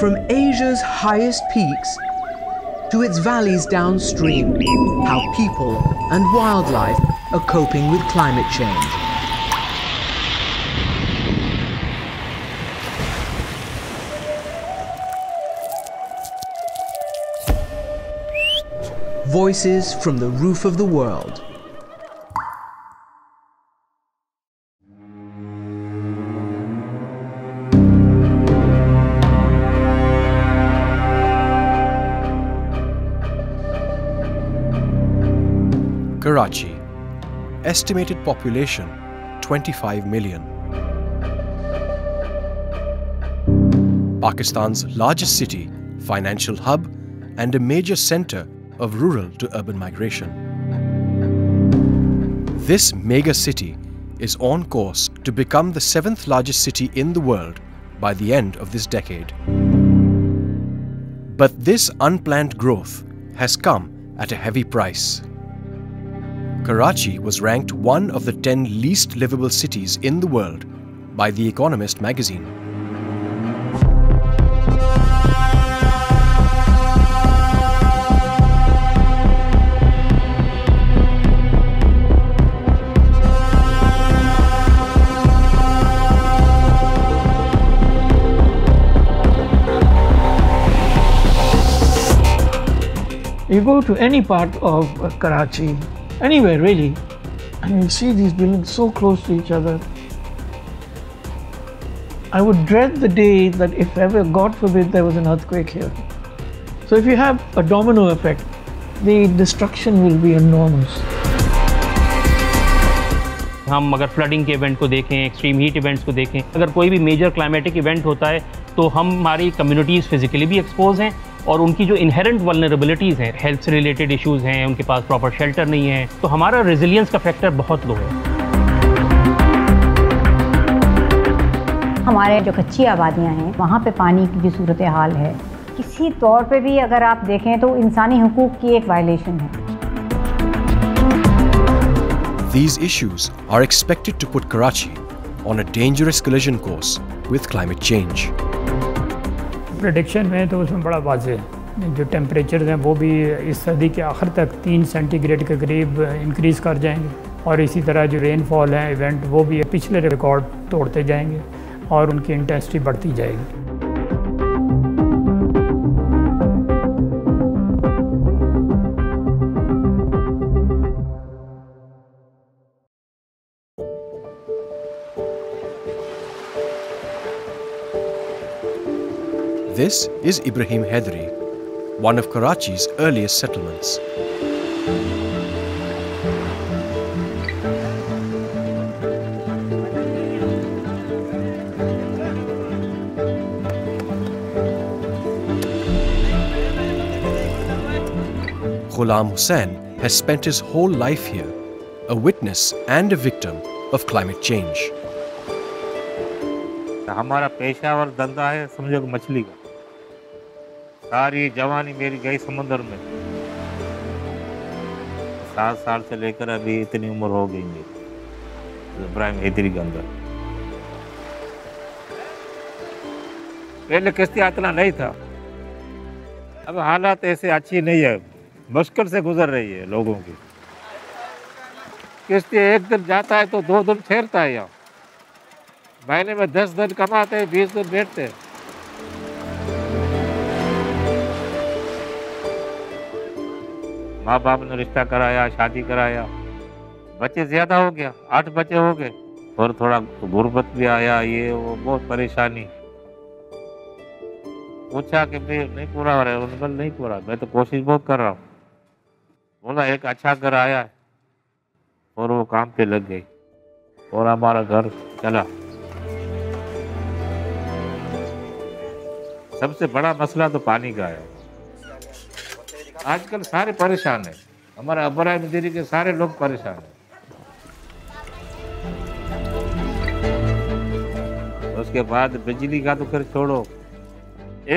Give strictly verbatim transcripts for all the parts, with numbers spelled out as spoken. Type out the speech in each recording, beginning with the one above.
from Asia's highest peaks to its valleys downstream, how people and wildlife are coping with climate change. Voices from the roof of the world. Karachi, estimated population twenty-five million. Pakistan's largest city, financial hub, and a major center of rural to urban migration. This mega city is on course to become the seventh largest city in the world by the end of this decade. But this unplanned growth has come at a heavy price. Karachi was ranked one of the ten least livable cities in the world by The Economist magazine. You go to any part of Karachi, anywhere really, and you see these buildings so close to each other. I would dread the day that if ever, God forbid, there was an earthquake here. So if you have a domino effect, the destruction will be enormous. हम अगर flooding के event को देखें, extreme heat events को देखें, अगर कोई भी major climatic event होता है, तो हम हमारी communities physically भी exposed हैं. और उनकी जो inherent vulnerabilities हैं, health related issues हैं, उनके पास proper shelter नहीं है, तो हमारा resilience का factor बहुत low है। हमारे जो कच्ची आबादियां हैं, वहाँ पे पानी की जो सूरत हाल है, किसी तौर पे भी अगर आप देखें तो इंसानी हुकूक की एक violation है। These issues are expected to put Karachi on a dangerous collision course with climate change. Prediction में तो उसमें बड़ा वाज़े है, जो टेम्परेचर हैं वो भी इस सदी के आखिर तक तीन सेंटीग्रेड के करीब इंक्रीज कर जाएंगे और इसी तरह जो रेनफॉल है इवेंट वो भी पिछले रिकॉर्ड तोड़ते जाएंगे और उनकी इंटेंसिटी बढ़ती जाएगी। This is Ibrahim Hedri, one of Karachi's earliest settlements. Ghulam Hussain has spent his whole life here, a witness and a victim of climate change. हमारा पेशा और धंधा है, समझो मछली का। सारी जवानी मेरी गई समंदर में। सात साल से लेकर अभी इतनी उम्र हो गई मेरी। इब्राहिम हेदरी के अंदर पहले किश्ती आतना नहीं था, अब हालात ऐसे अच्छी नहीं है, मुश्किल से गुजर रही है लोगों की। किश्ती एक दिन जाता है तो दो दिन ठहरता है, यहाँ महीने में दस दिन कमाते हैं, बीस दिन बैठते हैं। माँ बाप ने रिश्ता कराया, शादी कराया, बच्चे ज्यादा हो गया, आठ बच्चे हो गए और थोड़ा गुर्बत भी आया, ये वो बहुत परेशानी। पूछा कि भाई नहीं पूरा हो रहा है, उनमें नहीं पूरा, मैं तो कोशिश बहुत कर रहा हूँ। बोला एक अच्छा घर आया और वो काम पे लग गई और हमारा घर चला। सबसे बड़ा मसला तो पानी का है, आजकल सारे परेशान हैं, हमारे इब्राहिम हेदरी के सारे लोग परेशान हैं। उसके बाद बिजली का तो फिर छोड़ो,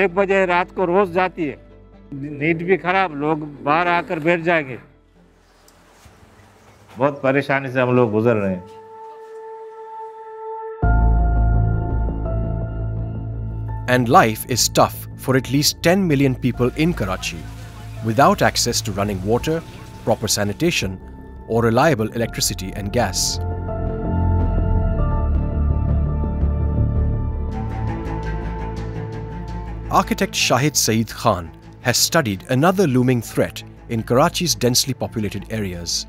एक बजे रात को रोज जाती है, नींद भी खराब, लोग बाहर आकर बैठ जाएंगे। बहुत परेशानी से हम लोग गुजर रहे हैं। and life is tough for at least ten million people in Karachi, without access to running water, proper sanitation, or reliable electricity and gas. Architect Shahid Saeed Khan has studied another looming threat in Karachi's densely populated areas.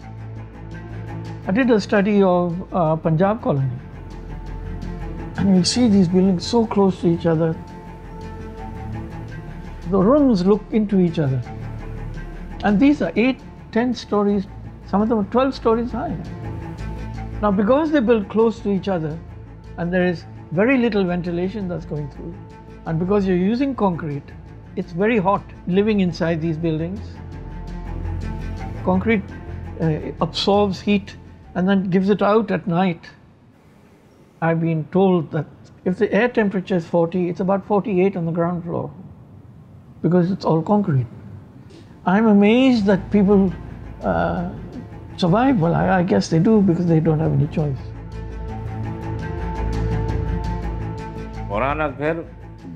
I did a study of uh, Punjab Colony, and you see these buildings so close to each other. The rooms look into each other, and these are eight, ten stories, some of them are twelve stories high. Now, because they build close to each other, and there is very little ventilation that's going through, and because you're using concrete, it's very hot living inside these buildings. Concrete uh, absorbs heat and then gives it out at night. I've been told that if the air temperature is forty, it's about forty-eight on the ground floor because it's all concrete. I'm amazed that people uh, survive. Well, I, I guess they do because they don't have any choice.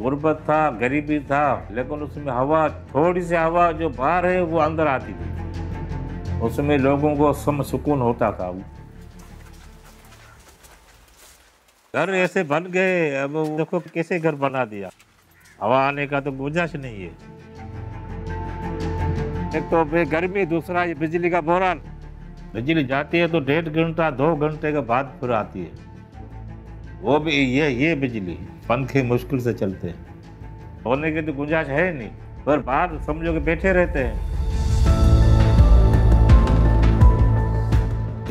गुरबत था, गरीबी था, लेकिन उसमें हवा, थोड़ी सी हवा जो बाहर है वो अंदर आती थी, उसमें लोगों को सम सुकून होता था। घर ऐसे बन गए, अब देखो कैसे घर बना दिया, हवा आने का तो गुंजाइश नहीं है। एक तो गर्मी, दूसरा ये बिजली का बोरान, बिजली जाती है तो डेढ़ घंटा दो घंटे के बाद फिर आती है, वो भी ये ये बिजली पंखे मुश्किल से चलते हैं, होने की तो गुंजाइश है नहीं, पर बाहर समझो कि बैठे रहते हैं।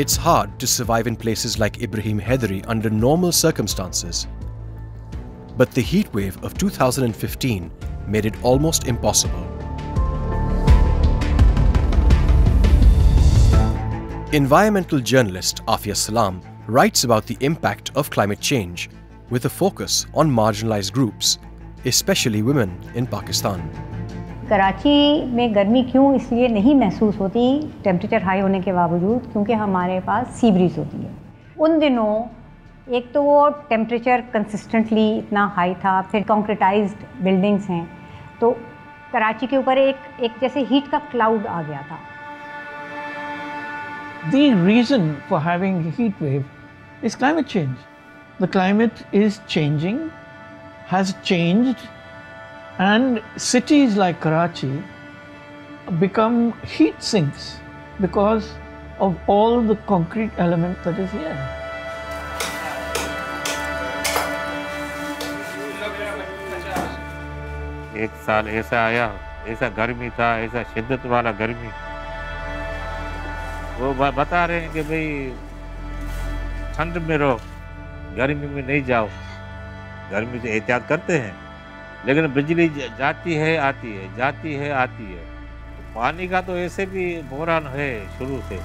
It's hard to survive in places like Ibrahim Hedri under normal circumstances, but the heat wave of two thousand fifteen made it almost impossible. Environmental journalist Afia Salam writes about the impact of climate change with a focus on marginalized groups, especially women in Pakistan. Karachi में गर्मी क्यों इसलिए नहीं महसूस होती temperature high होने के बावजूद, क्योंकि हमारे पास सी ब्रीज होती है। उन दिनों एक तो वो टेम्परेचर कंसिस्टेंटली इतना हाई था, फिर कॉन्क्रीटाइज्ड बिल्डिंग्स हैं, तो कराची के ऊपर एक एक जैसे हीट का क्लाउड आ गया था। The reason for having a heat wave is climate change. The climate is changing, has changed, and cities like Karachi become heat sinks because of all the concrete element that is here. एक साल ऐसा आया, ऐसा गर्मी था, ऐसा शिद्दत वाला गर्मी। वो बता रहे हैं कि भाई ठंड में रहो, गर्मी में नहीं जाओ, गर्मी से एहतियात करते हैं, लेकिन बिजली जाती है आती है, जाती है आती है। पानी का तो ऐसे भी बहरान है शुरू से,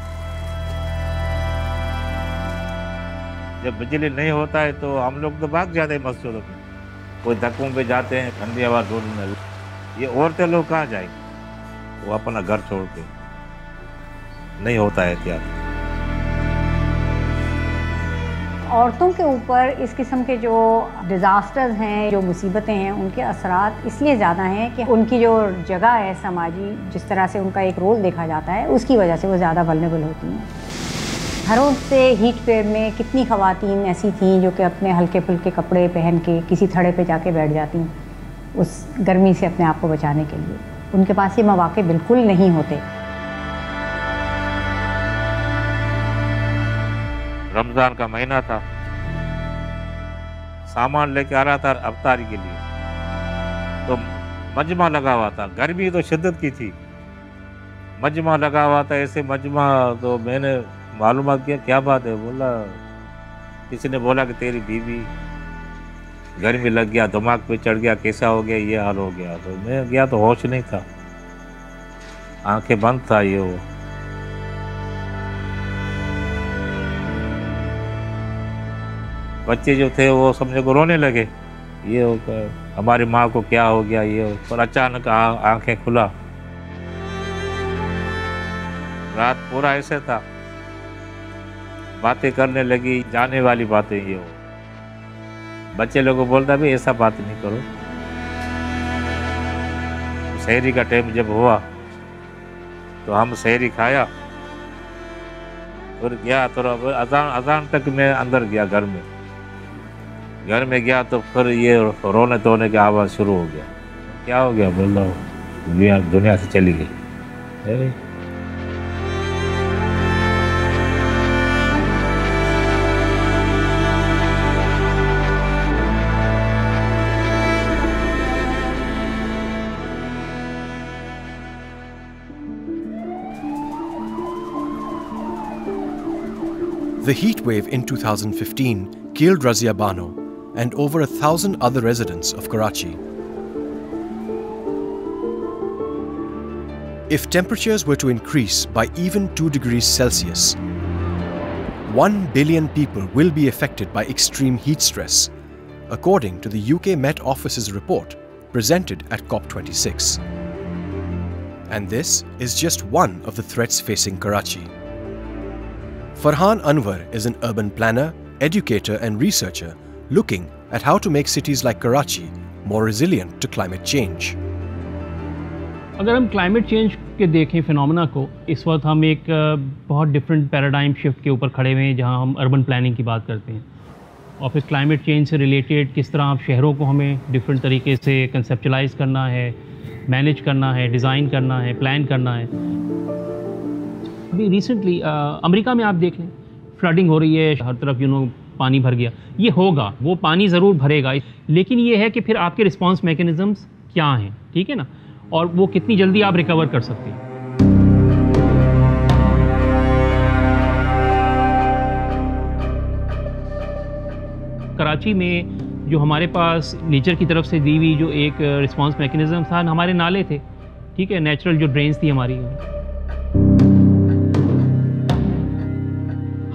जब बिजली नहीं होता है तो हम लोग तो भाग जाते हैं मस्जिदों में, कोई धक्कों पे जाते हैं ठंडी हवा ढूंढने। ये औरतें लोग कहाँ जाएंगे, वो अपना घर छोड़ के नहीं होता है एहतियात। औरतों के ऊपर इस किस्म के जो डिज़ास्टर्स हैं, जो मुसीबतें हैं, उनके असरात इसलिए ज़्यादा हैं कि उनकी जो जगह है समाजी, जिस तरह से उनका एक रोल देखा जाता है, उसकी वजह से वो ज़्यादा वल्नरेबल होती हैं। घरों से हीट वेव में कितनी ख़वातीन ऐसी थीं जो कि अपने हल्के फुल्के कपड़े पहन के किसी थड़े पे जाके बैठ जाती उस गर्मी से अपने आप को बचाने के लिए, उनके पास ये मौक़े बिल्कुल नहीं होते। रमज़ान का महीना था, सामान लेके आ रहा था अफ्तारी के लिए, तो मजमा लगा हुआ था, गर्मी तो शिद्दत की थी, मजमा लगा हुआ था, ऐसे मजमा। तो मैंने मालूम किया क्या बात है, बोला किसी ने बोला कि तेरी बीवी गर्मी लग गया, दिमाग पे चढ़ गया, कैसा हो गया, ये हाल हो गया। तो मैं गया तो होश नहीं था, आंखें बंद था, ये वो। बच्चे जो थे वो समझे को रोने लगे, ये होगा हमारी माँ को क्या हो गया, ये हो। पर अचानक आंखें खुला, रात पूरा ऐसे था, बातें करने लगी जाने वाली बातें, ये हो। बच्चे लोगों को बोलता भी ऐसा बात नहीं करो। सहरी का टाइम जब हुआ तो हम सहरी खाया और गया, तो अब अजान अजान तक मैं अंदर गया घर में। घर में गया तो फिर ये रोने तोने की आवाज़ शुरू हो गया। क्या हो गया? बोल रहा हूँ दुनिया दुनिया से चली गई। The heat wave in two thousand fifteen killed Razia Bano and over a thousand other residents of Karachi. If temperatures were to increase by even two degrees Celsius, one billion people will be affected by extreme heat stress, according to the U K Met Office's report presented at COP twenty-six. And this is just one of the threats facing Karachi. Farhan Anwar is an urban planner, educator and researcher looking at how to make cities like Karachi more resilient to climate change. अगर हम climate change के देखें phenomena को, इस वक्त हम एक बहुत different paradigm shift के ऊपर खड़े हुए हैं जहां हम urban planning की बात करते हैं और फिर climate change से related किस तरह आप शहरों को हमें different तरीके से conceptualize करना है, manage करना है, design करना है, plan करना है। अभी रिसेंटली अमेरिका में आप देख लें फ्लडिंग हो रही है, हर तरफ यू नो पानी भर गया। ये होगा, वो पानी ज़रूर भरेगा, लेकिन ये है कि फिर आपके रिस्पांस मैकेनिज़म्स क्या हैं, ठीक है ना, और वो कितनी जल्दी आप रिकवर कर सकते हैं। कराची में जो हमारे पास नेचर की तरफ से दी हुई जो एक रिस्पांस मैकेनिज़म था, हमारे नाले थे, ठीक है, नेचुरल जो ड्रेन्स थी हमारी।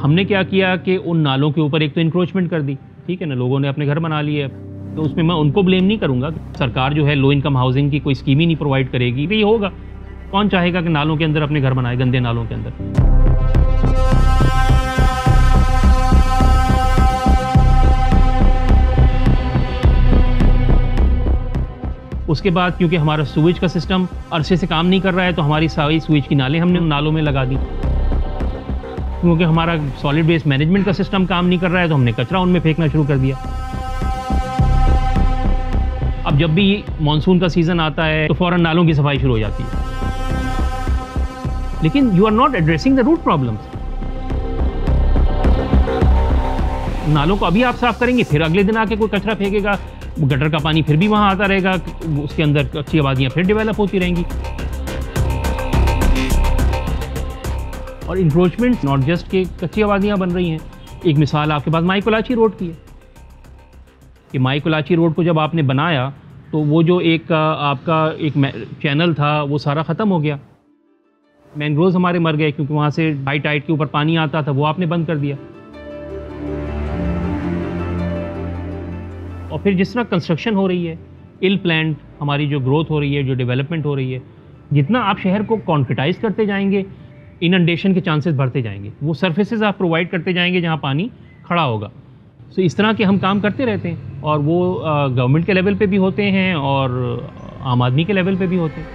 हमने क्या किया कि उन नालों के ऊपर एक तो इंक्रोचमेंट कर दी, ठीक है ना, लोगों ने अपने घर बना लिए। तो उसमें मैं उनको ब्लेम नहीं करूंगा, सरकार जो है लो इनकम हाउसिंग की कोई स्कीम ही नहीं प्रोवाइड करेगी, ये होगा। कौन चाहेगा कि नालों के अंदर अपने घर बनाए, गंदे नालों के अंदर। उसके बाद क्योंकि हमारा सूएज का सिस्टम अरसे से काम नहीं कर रहा है, तो हमारी सारी सूएज की नालें हमने नालों में लगा दी। क्योंकि हमारा सॉलिड वेस्ट मैनेजमेंट का सिस्टम काम नहीं कर रहा है, तो हमने कचरा उनमें फेंकना शुरू कर दिया। अब जब भी मानसून का सीजन आता है तो फौरन नालों की सफाई शुरू हो जाती है, लेकिन you are not addressing the root problems. नालों को अभी आप साफ करेंगे, फिर अगले दिन आके कोई कचरा फेंकेगा, गटर का पानी फिर भी वहां आता रहेगा, उसके अंदर अच्छी आबादियां फिर डेवलप होती रहेंगी। और इंक्रोचमेंट नॉट जस्ट के कच्ची आबादियाँ बन रही हैं। एक मिसाल आपके पास माई कोलाची रोड की है कि माई कोलाची रोड को जब आपने बनाया तो वो जो एक आपका एक चैनल था वो सारा ख़त्म हो गया, मैंग्रोव्स हमारे मर गए क्योंकि वहाँ से हाई टाइड के ऊपर पानी आता था, वो आपने बंद कर दिया। और फिर जिस तरह कंस्ट्रक्शन हो रही है, इल प्लान्ड हमारी जो ग्रोथ हो रही है, जो डेवलपमेंट हो रही है, जितना आप शहर को कॉन्क्रिटाइज करते जाएंगे, इनंडेशन के चांसेस बढ़ते जाएंगे। वो सर्फेसेस आप प्रोवाइड करते जाएंगे जहाँ पानी खड़ा होगा। सो इस तरह के हम काम करते रहते हैं और वो गवर्नमेंट के लेवल पे भी होते हैं और आम आदमी के लेवल पे भी होते हैं।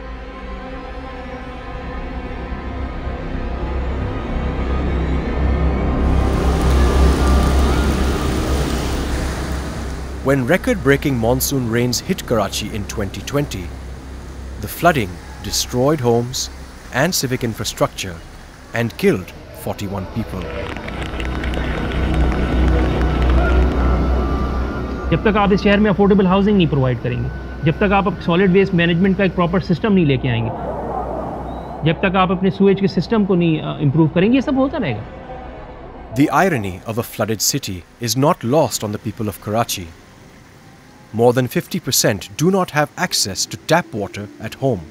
When record-breaking monsoon rains hit Karachi in twenty twenty, the flooding destroyed homes and civic infrastructure and killed forty-one people. जब तक आप इस शहर में अफोर्डेबल हाउसिंग नहीं प्रोवाइड करेंगे, जब तक आप सॉलिड वेस्ट मैनेजमेंट का एक प्रॉपर सिस्टम नहीं लेके आएंगे, जब तक आप अपने सूएज के सिस्टम को नहीं इंप्रूव करेंगे, ये सब होता रहेगा। The irony of a flooded city is not lost on the people of Karachi. More than fifty percent do not have access to tap water at home.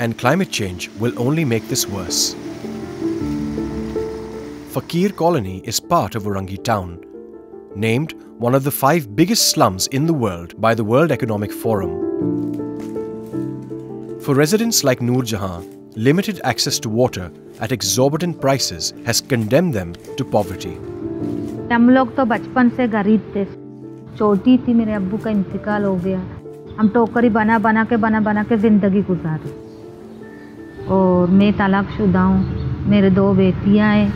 And climate change will only make this worse. Fakir Colony is part of Urangi Town, named one of the five biggest slums in the world by the World Economic Forum. For residents like Noor Jahan, limited access to water at exorbitant prices has condemned them to poverty. हम लोग तो बचपन से गरीब थे। छोटी थी, मेरे अब्बू का इंतकाल हो गया। हम टोकरी बना बना के बना बना के ज़िंदगी गुजारी। और मैं तलाक शुदा हूँ, मेरे दो बेटियाँ हैं,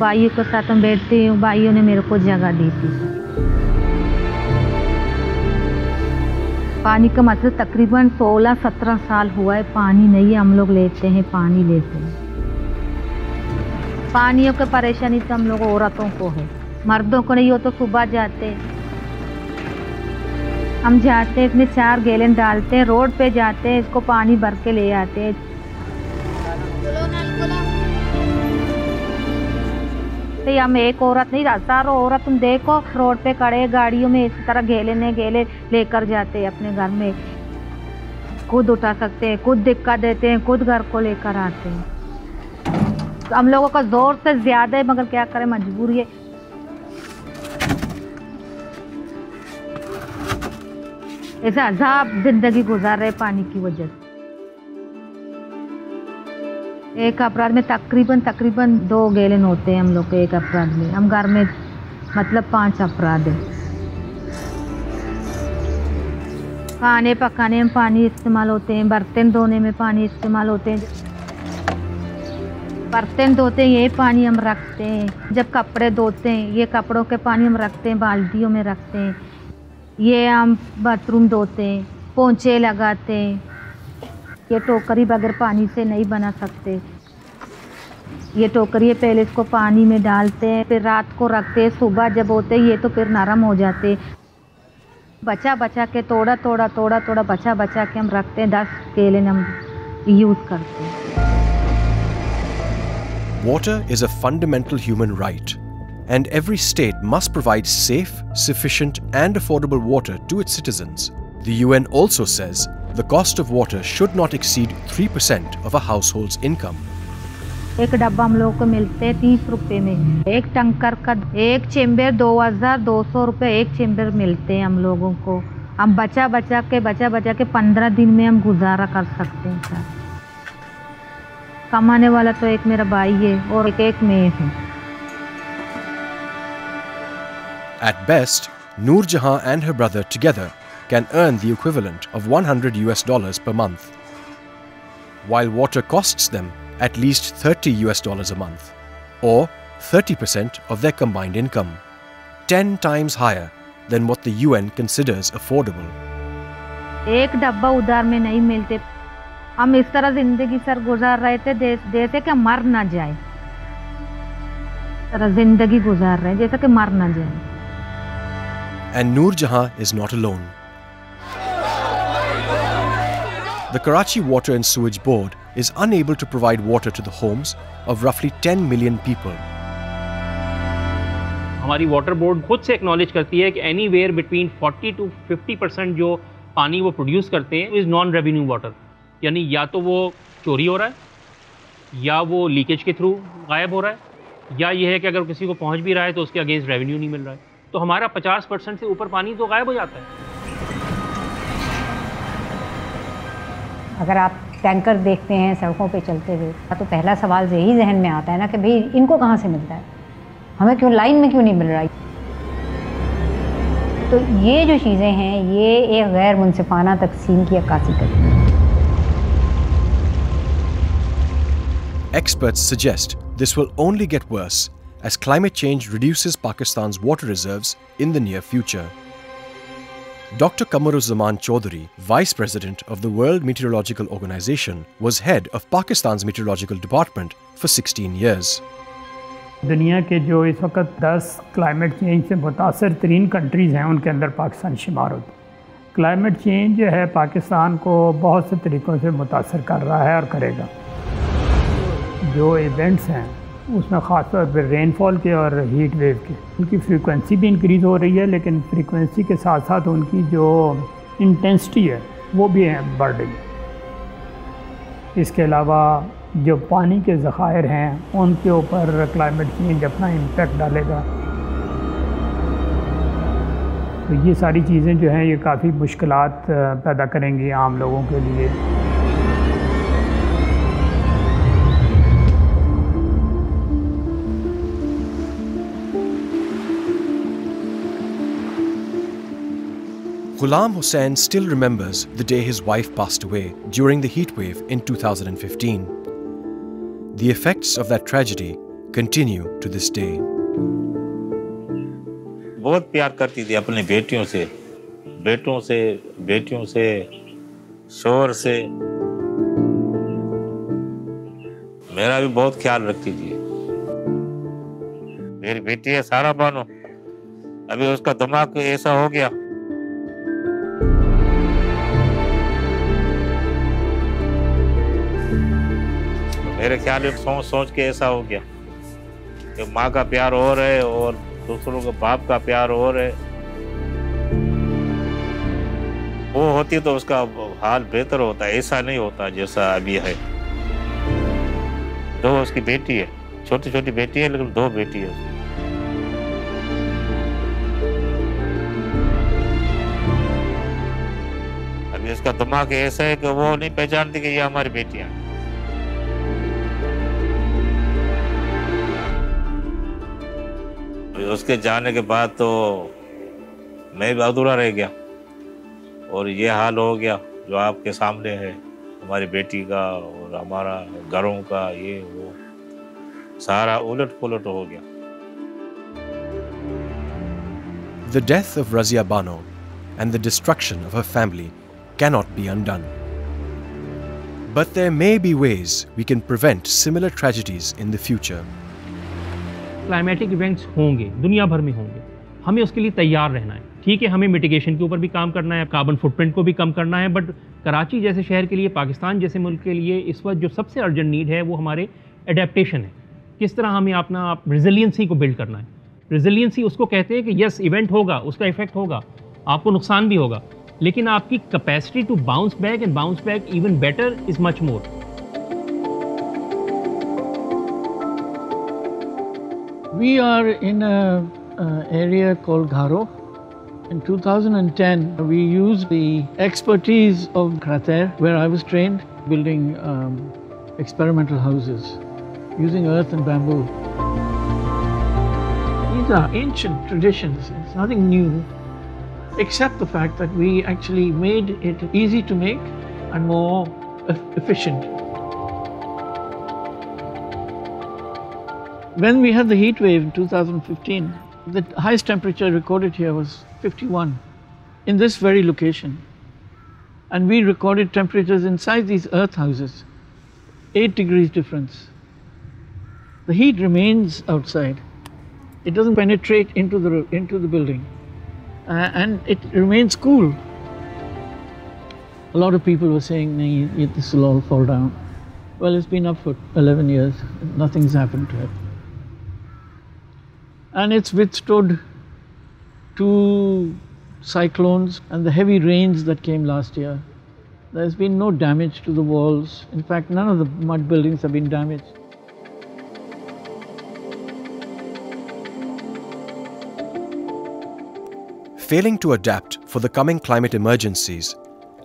भाइयों के साथ मैं बैठती हूँ, भाइयों ने मेरे को जगह दी थी। पानी का मतलब तकरीबन सोलह सत्रह साल हुआ है, पानी नहीं है, हम लोग लेते हैं पानी लेते हैं। पानियों की परेशानी तो हम लोग औरतों को है, मर्दों को नहीं हो तो सुबह जाते, हम जाते इसमें चार गैलन डालते हैं, रोड पे जाते हैं, इसको पानी भर के ले आते हैं। तो हम एक औरत नहीं, हजारों औरत तुम देखो रोड पे खड़े गाड़ियों में इसी तरह घेले ने घेले लेकर जाते हैं अपने घर में, खुद उठा सकते हैं, खुद दिक्कत देते हैं, खुद घर को लेकर आते हैं। तो हम लोगों का जोर से ज़्यादा है, मगर क्या करें, मजबूरी है। ऐसे अजाब जिंदगी गुजार रहे पानी की वजह से। एक अपराध में तकरीबन तकरीबन दो गैलन होते हैं हम लोग के एक अपराध में, हम घर में मतलब पांच अपराध है। खाने पकाने में पानी इस्तेमाल होते हैं, बर्तन धोने में पानी इस्तेमाल होते हैं, बर्तन धोते हैं ये पानी हम रखते हैं, जब कपड़े धोते हैं ये कपड़ों के पानी हम रखते हैं, बाल्टियों में रखते हैं, ये हम बाथरूम धोते हैं, पोंछे लगाते हैं। ये टोकरी बगैर पानी से नहीं बना सकते, ये टोकरी पहले इसको पानी में डालते हैं, फिर रात को रखते हैं, सुबह जब होते ये तो फिर नरम हो जाते। बचा बचा के थोड़ा थोड़ा थोड़ा थोड़ा बचा बचा के हम रखते हैं, दस केले हम यूज़ करते हैं। Water is a fundamental human right and every state must provide safe, sufficient and affordable water to its citizens. The U N also says the cost of water should not exceed three percent of a household's income. एक डब्बा हम लोगों को मिलते हैं तीस रुपए में, एक टंकर का एक चैम्बर दो हजार दो सौ रुपये एक चैम्बर मिलते हैं हम लोगों को। हम बचा बचा के बचा बचा के पंद्रह दिन में हम गुजारा कर सकते हैं सर। कमाने वाला तो एक मेरा भाई है और एक एक मैं हूँ। At best, Noor Jahan and her brother together can earn the equivalent of one hundred U S dollars per month, while water costs them at least thirty U S dollars a month, or thirty percent of their combined income, ten times higher than what the U N considers affordable. एक डब्बा उधार में नहीं मिलते, हम इस तरह जिंदगी सर गुजार रहे थे जैसे कि मर ना जाए, तरह जिंदगी गुजार रहे जैसे कि मर ना जाए। And Noor Jahan is not alone. The Karachi Water and Sewage Board is unable to provide water to the homes of roughly ten million people. हमारी water board खुद से acknowledge करती है कि anywhere between forty to fifty percent जो पानी वो produce करते हैं is non-revenue water, यानी या तो वो चोरी हो रहा है, या वो leakage के through गायब हो रहा है, या ये है कि अगर किसी को पहुंच भी रहा है तो उसके against revenue नहीं मिल रहा है, तो हमारा पचास परसेंट से ऊपर पानी तो गायब हो जाता है। अगर आप टैंकर देखते हैं सड़कों पे चलते हुए तो पहला सवाल यही जहन में आता है ना कि भाई इनको कहाँ से मिलता है, हमें क्यों लाइन में क्यों नहीं मिल रहा है? तो ये जो चीज़ें हैं ये एक गैर मुनसिफाना तकसीम की अक्कासी करती हैं। Experts suggest this will only get worse as climate change reduces Pakistan's water reserves in the near future. Doctor Kamaruz Zaman Chaudhuri, Vice President of the World Meteorological Organization, was head of Pakistan's meteorological department for sixteen years. दुनिया के जो इस वक्त दस climate change से मुतासर तरीन countries हैं उनके अंदर पाकिस्तान शुमार होता है। क्लाइमेट चेंज जो है पाकिस्तान को बहुत से तरीक़ों से मुतासर कर रहा है और करेगा। जो इवेंट्स हैं उसमें ख़ासतौर पर रेनफॉल के और हीट वेव के उनकी फ्रीक्वेंसी भी इंक्रीज़ हो रही है, लेकिन फ्रीक्वेंसी के साथ साथ उनकी जो इंटेंसिटी है वो भी है बढ़ रही है। इसके अलावा जो पानी के ज़खायर हैं उनके ऊपर क्लाइमेट चेंज अपना इम्पैक्ट डालेगा। तो ये सारी चीज़ें जो हैं ये काफ़ी मुश्किलात पैदा करेंगी आम लोगों के लिए। Ghulam Hussain still remembers the day his wife passed away during the heatwave in two thousand fifteen. The effects of that tragedy continue to this day. बहुत प्यार करती थी अपने बेटियों से, बेटों से, बेटियों से, शौहर से। मेरा भी बहुत ख्याल रखती थी। मेरी बेटी है सारा बानो, अभी उसका दिमाग ऐसा हो गया। मेरे ख्याल में सोच सोच के ऐसा हो गया कि माँ का प्यार और है और दूसरों के बाप का प्यार और है। वो होती तो उसका हाल बेहतर होता, ऐसा नहीं होता जैसा अभी है। दो उसकी बेटी है, छोटी छोटी बेटी है, लेकिन दो बेटी है। अभी उसका दिमाग ऐसा है कि वो नहीं पहचानती कि ये हमारी बेटियां। उसके जाने के बाद तो मैं भी अधूरा रह गया और ये हाल हो गया जो आपके सामने है, हमारी बेटी का और हमारा घरों का, ये वो सारा उलट पुलट हो गया। The death of Razia Bano and the destruction of her family cannot be undone. But there may be ways we can prevent similar tragedies in the future. Climatic events होंगे, दुनिया भर में होंगे, हमें उसके लिए तैयार रहना है। ठीक है, हमें मिटिगेशन के ऊपर भी काम करना है, कार्बन फुटप्रिंट को भी कम करना है, बट कराची जैसे शहर के लिए, पाकिस्तान जैसे मुल्क के लिए इस वक्त जो सबसे अर्जेंट नीड है वो हमारे एडेप्टेशन है। किस तरह हमें अपना आप रेजिलियंसी को बिल्ड करना है। रेजिलियंसी उसको कहते हैं कि यस इवेंट होगा, उसका इफेक्ट होगा, आपको नुकसान भी होगा, लेकिन आपकी capacity to bounce back and bounce back even better is much more. We are in an area called Gharo. In two thousand ten, we used the expertise of Ghater, where I was trained, building um, experimental houses, using earth and bamboo. These are ancient traditions, it's nothing new, except the fact that we actually made it easy to make and more efficient. When we had the heat wave in two thousand fifteen, the highest temperature recorded here was fifty-one in this very location. And we recorded temperatures inside these earth houses, eight degrees difference. The heat remains outside. It doesn't penetrate into the, into the building. Uh, and it remains cool. A lot of people were saying, "Nah, this will all fall down." Well, it's been up for eleven years. Nothing's happened to it. And it's withstood two cyclones and the heavy rains that came last year. There's been no damage to the walls. In fact, none of the mud buildings have been damaged. Failing to adapt for the coming climate emergencies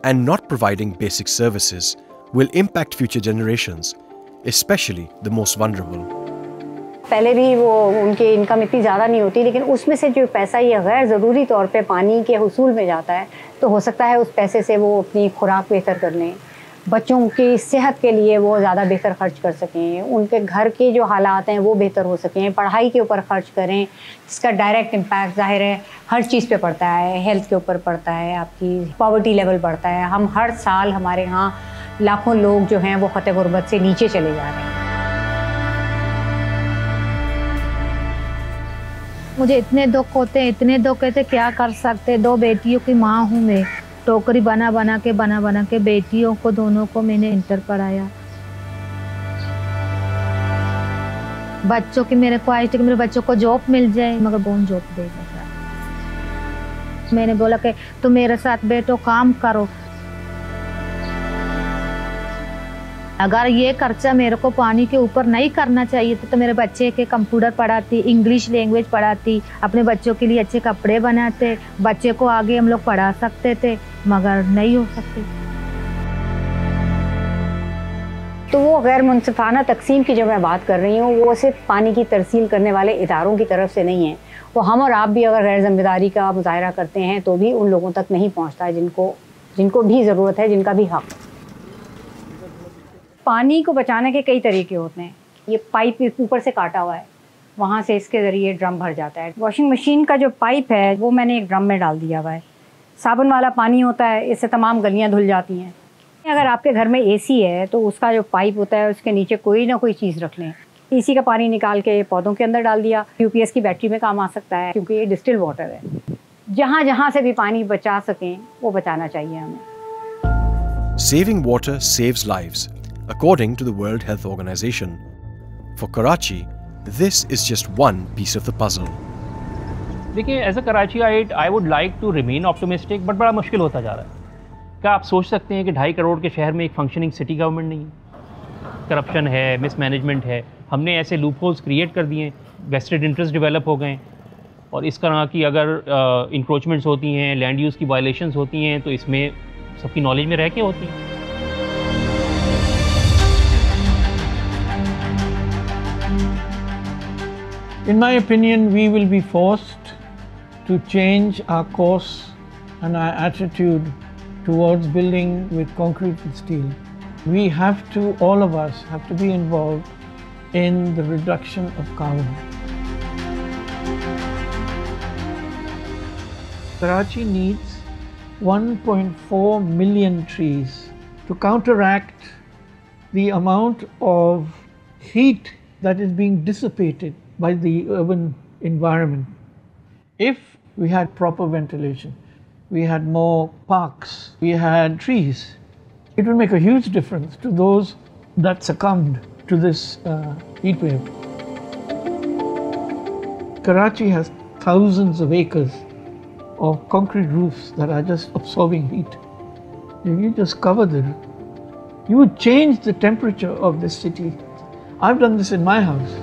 and not providing basic services will impact future generations, especially the most vulnerable. पहले भी वो उनकी income इतनी ज़्यादा नहीं होती, लेकिन उसमें से जो पैसा ये गैर ज़रूरी तौर पे पानी के हुसूल में जाता है, तो हो सकता है उस पैसे से वो अपनी खुराक बेहतर कर लें, बच्चों की सेहत के लिए वो ज़्यादा बेहतर खर्च कर सकें, उनके घर के जो हालात हैं वो बेहतर हो सकें, पढ़ाई के ऊपर खर्च करें, इसका डायरेक्ट इम्पैक्ट ज़ाहिर है हर चीज़ पे पड़ता है, हेल्थ के ऊपर पड़ता है, आपकी पॉवर्टी लेवल बढ़ता है। हम हर साल हमारे यहाँ लाखों लोग जो हैं वो ख़तः गुरबत से नीचे चले जा रहे हैं। मुझे इतने दुख होते हैं, इतने दुख होते, क्या कर सकते। दो बेटियों की माँ हूँ मैं, टोकरी बना बना के बना बना के बेटियों को दोनों को मैंने इंटर पढ़ाया। बच्चों की मेरे ख्वाहिश थी कि मेरे बच्चों को जॉब मिल जाए, मगर कौन जॉब देगा। मैंने बोला कि तुम मेरे साथ बैठो, काम करो, अगर ये खर्चा मेरे को पानी के ऊपर नहीं करना चाहिए तो, तो मेरे बच्चे के कंप्यूटर पढ़ाती, इंग्लिश लैंग्वेज पढ़ाती, अपने बच्चों के लिए अच्छे कपड़े बनाते, बच्चे को आगे हम लोग पढ़ा सकते थे, मगर नहीं हो सकते। तो वो गैर मुनसिफाना तकसीम की जो मैं बात कर रही हूँ वो सिर्फ पानी की तरसील करने वाले इदारों की तरफ से नहीं है, वो हम और आप भी अगर गैर जिम्मेदारी का मुजाहरा करते हैं तो भी उन लोगों तक नहीं पहुँचता है जिनको जिनको भी ज़रूरत है, जिनका भी हक। पानी को बचाने के कई तरीके होते हैं। ये पाइप ऊपर से काटा हुआ है, वहाँ से इसके ज़रिए ड्रम भर जाता है। वॉशिंग मशीन का जो पाइप है वो मैंने एक ड्रम में डाल दिया हुआ है। साबुन वाला पानी होता है, इससे तमाम गलियाँ धुल जाती हैं। अगर आपके घर में एसी है तो उसका जो पाइप होता है उसके नीचे कोई ना कोई चीज़ रख लें। एसी का पानी निकाल के पौधों के अंदर डाल दिया। यूपीएस की बैटरी में काम आ सकता है क्योंकि ये डिस्टिल वाटर है। जहाँ जहाँ से भी पानी बचा सकें वो बचाना चाहिए हमें। Saving water saves lives according to the world health organization. For Karachi this is just one piece of the puzzle. देखिए, as a Karachiite I would like to remain optimistic, but बड़ा मुश्किल होता जा रहा है। क्या आप सोच सकते हैं कि ढाई करोड़ के शहर में एक फंक्शनिंग सिटी गवर्नमेंट नहीं है? करप्शन है, मिसमैनेजमेंट है, हमने ऐसे लूप होल्स क्रिएट कर दिए, वेस्टेड इंटरेस्ट डेवलप हो गए, और इस तरह की अगर इंक्रोचमेंट्स होती हैं, लैंड यूज़ की वायलेशंस होती हैं, तो इसमें सबकी नॉलेज में रह के होती हैं। In my opinion, we will be forced to change our course and our attitude towards building with concrete and steel. We have to, all of us, have to be involved in the reduction of carbon. Karachi needs one point four million trees to counteract the amount of heat that is being dissipated by the urban environment. If we had proper ventilation, we had more parks, we had trees, it would make a huge difference to those that succumbed to this uh, heat wave. Karachi has thousands of acres of concrete roofs that are just absorbing heat. If you just cover them, you would change the temperature of this city. I've done this in my house.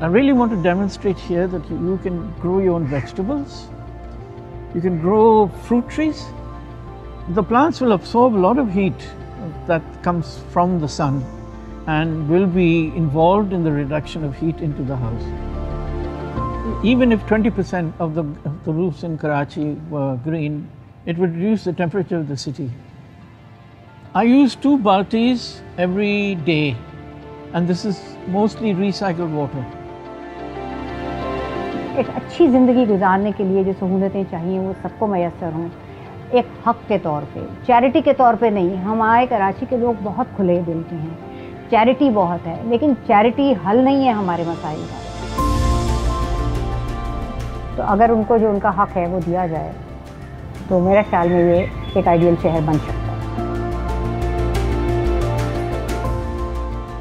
I really want to demonstrate here that you can grow your own vegetables, you can grow fruit trees. The plants will absorb a lot of heat that comes from the sun and will be involved in the reduction of heat into the house. Even if twenty percent of the, of the roofs in Karachi were green, it would reduce the temperature of the city. I use two baltis every day, and this is mostly recycled water. एक अच्छी ज़िंदगी गुजारने के लिए जो सहूलतें चाहिए वो सबको मैसर हों, एक हक के तौर पे, चैरिटी के तौर पे नहीं। हमारे कराची के लोग बहुत खुले दिल के हैं, चैरिटी बहुत है, लेकिन चैरिटी हल नहीं है हमारे मसाइल का। तो अगर उनको जो उनका हक है वो दिया जाए तो मेरे ख्याल में ये एक आइडियल शहर बन सकता है।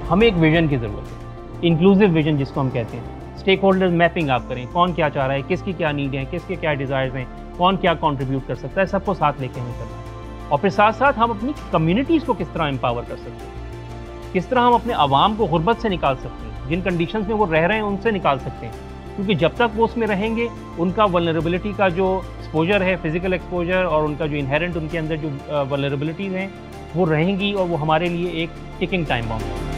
हमें एक विज़न की ज़रूरत है, इंक्लूसिव विज़न जिसको हम कहते हैं। स्टेक होल्डर्स मैपिंग आप करें, कौन क्या चाह रहा है, किसकी क्या नीड है, किसके क्या डिज़ायर्स हैं, कौन क्या कंट्रीब्यूट कर सकता है, सबको साथ लेके हमें करना है। और फिर साथ साथ हम अपनी कम्युनिटीज़ को किस तरह एम्पावर कर सकते हैं, किस तरह हम अपने आवाम को गुर्बत से निकाल सकते हैं, जिन कंडीशंस में वो रह रहे हैं उनसे निकाल सकते हैं। क्योंकि जब तक वो उसमें रहेंगे उनका वल्नरेबिलिटी का जो एक्सपोजर है, फिजिकल एक्सपोजर, और उनका जो इनहेरेंट उनके अंदर जो वल्नरेबिलिटीज़ हैं वो रहेंगी, और वो हमारे लिए एक टिकिंग टाइम बॉम्ब है।